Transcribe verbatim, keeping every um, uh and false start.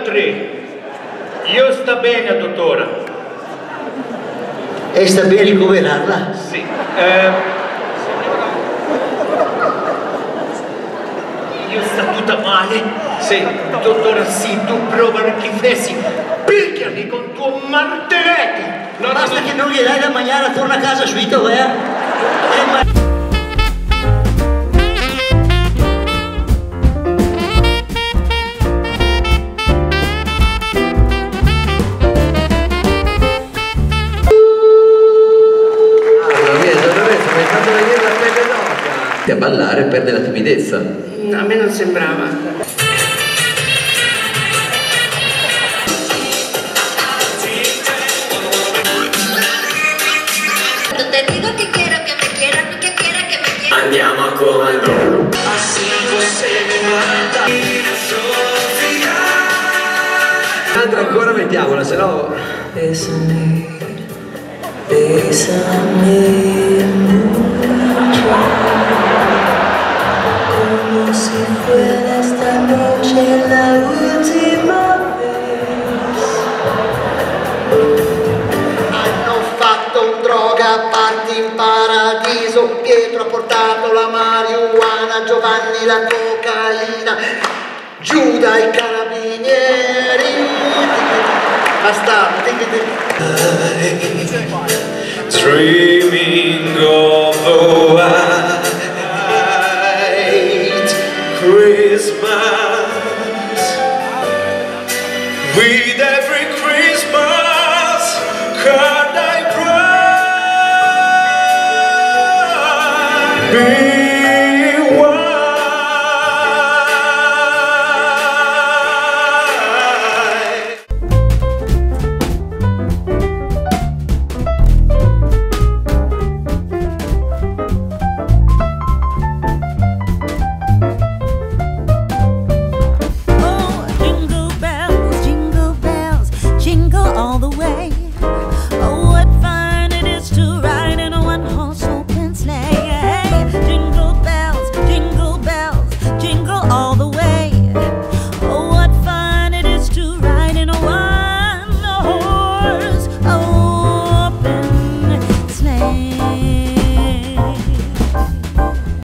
tre. Io sta bene, dottora. E sta bene ricoverarla? Sì. Eh, io sta tutta male. Sì, dottora, sì, tu prova anchifressi. Picchiami con tuo martelletto. No, basta no, che non gli dai da mangiare, torna a casa subito, eh? A ballare perde la timidezza. No, a me non sembrava. Te dico che quiero che me quiera, che quiera che me quiera. Andiamo a comando. Un'altra ancora mettiamola, se no. Besami, besami. Si fuera esta noche la ultima vez. Hanno fatto un droga party in paradiso. Pietro ha portato la marijuana, Giovanni la cocaina, Giuda i carabinieri. Basta. Dreaming of the wild Christmas, with every Christmas card I cry.